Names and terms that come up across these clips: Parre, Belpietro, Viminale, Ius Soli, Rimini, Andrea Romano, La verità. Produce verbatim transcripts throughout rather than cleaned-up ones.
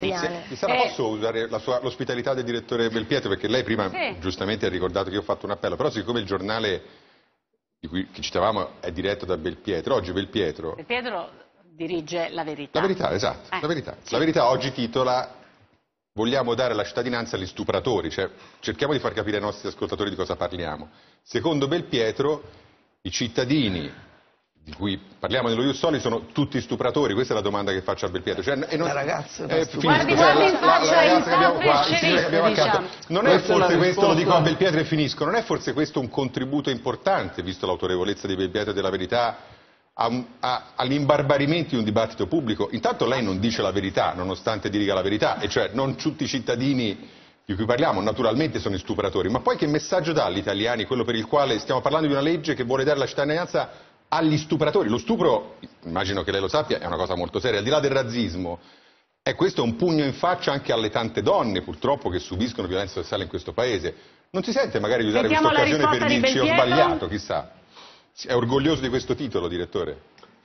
Chissà, eh. posso usare l'ospitalità del direttore Belpietro, perché lei prima sì. giustamente ha ricordato che io ho fatto un appello, però siccome il giornale di cui, che citavamo è diretto da Belpietro, oggi Belpietro... Belpietro dirige La Verità. La Verità, esatto, eh. La Verità. Sì. La Verità oggi titola "Vogliamo dare la cittadinanza agli stupratori", cioè cerchiamo di far capire ai nostri ascoltatori di cosa parliamo. Secondo Belpietro i cittadini... di cui parliamo nello Ius Soli sono tutti stupratori, questa è la domanda che faccio a Belpietro. Cioè, e non... La ragazza eh, guardi, cioè, guardi la, in faccia la, la ragazza che abbiamo qua, il signore che abbiamo accanto. Diciamo. Non è questa forse questo, lo dico a Belpietro e finisco, non è forse questo un contributo importante, visto l'autorevolezza di Belpietro e della Verità, all'imbarbarimento di un dibattito pubblico? Intanto lei non dice la verità, nonostante diriga la verità, e cioè non tutti i cittadini di cui parliamo naturalmente sono i stupratori, ma poi che messaggio dà agli italiani quello per il quale stiamo parlando di una legge che vuole dare la cittadinanza agli stupratori? Lo stupro, immagino che lei lo sappia, è una cosa molto seria, al di là del razzismo, è questo un pugno in faccia anche alle tante donne purtroppo che subiscono violenza sessuale in questo paese. Non si sente magari di usare Sentiamo questa occasione per dirci ho sbagliato, chissà? È orgoglioso di questo titolo, direttore?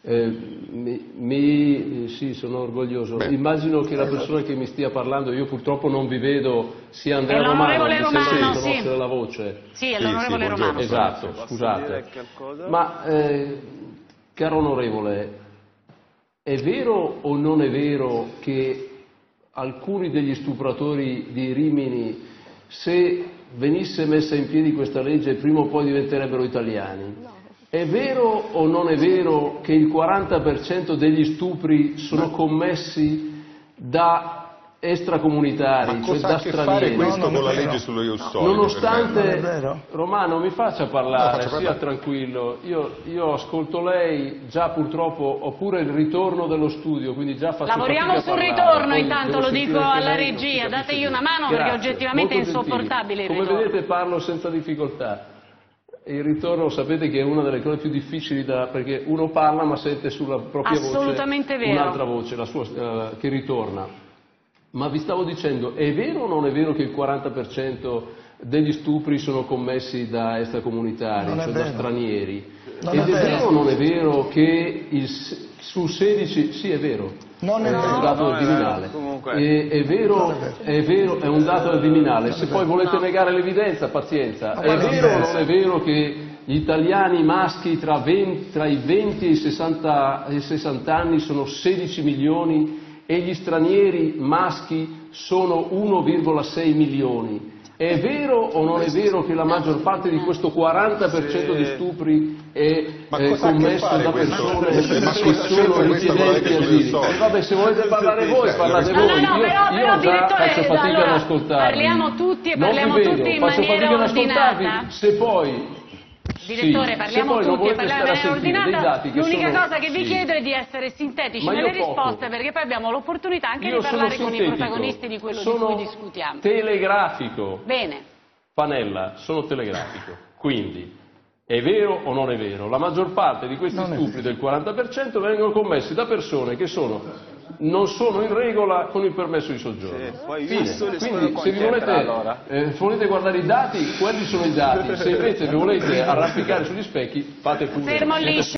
Eh, mi, mi, sì, sono orgoglioso. Beh, immagino che la persona che mi stia parlando, io purtroppo non vi vedo, sia Andrea Romano, mi sembra di conoscere la voce. Sì, è l'onorevole Romano. Esatto, scusate. Ma eh, caro onorevole, è vero o non è vero che alcuni degli stupratori di Rimini, se venisse messa in piedi questa legge, prima o poi diventerebbero italiani? No. È vero o non è vero che il quaranta per cento degli stupri sono commessi da extracomunitari, cioè da stranieri? Ma cosa ha a che fare questo con la legge sullo Ius Soli? Nonostante, Romano, mi faccia parlare, sia tranquillo. Io, io ascolto lei già purtroppo, oppure il ritorno dello studio, quindi già faccio Lavoriamo sul ritorno, intanto lo dico alla regia, dategli una mano perché oggettivamente è insopportabile il ritorno. Come vedete parlo senza difficoltà. Il ritorno sapete che è una delle cose più difficili da, perché uno parla ma sente sulla propria voce un'altra voce la sua, eh, che ritorna. Ma vi stavo dicendo, è vero o non è vero che il quaranta per cento degli stupri sono commessi da extracomunitari, cioè da stranieri? Ed è vero o non è vero che il, su sedici... Sì, è vero. Non è vero. È un dato del Viminale. È, è, vero, è vero, è un dato del Viminale. Se poi volete negare l'evidenza, pazienza. È vero o non è vero che gli italiani maschi tra, venti, tra i venti e i sessanta, i sessanta anni sono sedici milioni e gli stranieri maschi sono uno virgola sei milioni? È vero o non è vero che la maggior parte di questo quaranta per cento di stupri è eh, commesso da persone che sono richiedenti asilo? E vabbè, se volete parlare voi, parlate voi. No, no, io però, io però, già faccio fatica allora, ad ascoltarvi. Parliamo tutti e parliamo vedo, tutti in maniera ordinata. Se poi... Direttore, sì, parliamo tutti e parliamo in maniera ordinata. L'unica sono... cosa che vi sì. chiedo è di essere sintetici Ma nelle risposte, poco. perché poi abbiamo l'opportunità anche io di parlare con i protagonisti di quello sono di cui discutiamo. Telegrafico. Bene. Pannella, sono telegrafico. Quindi, è vero o non è vero? La maggior parte di questi non stupri del quaranta per cento vengono commessi da persone che sono... non sono in regola con il permesso di soggiorno. Sì, poi io quindi se vi volete, allora. eh, volete guardare i dati, quelli sono i dati, se invece vi volete arrampicare sugli specchi fate pure.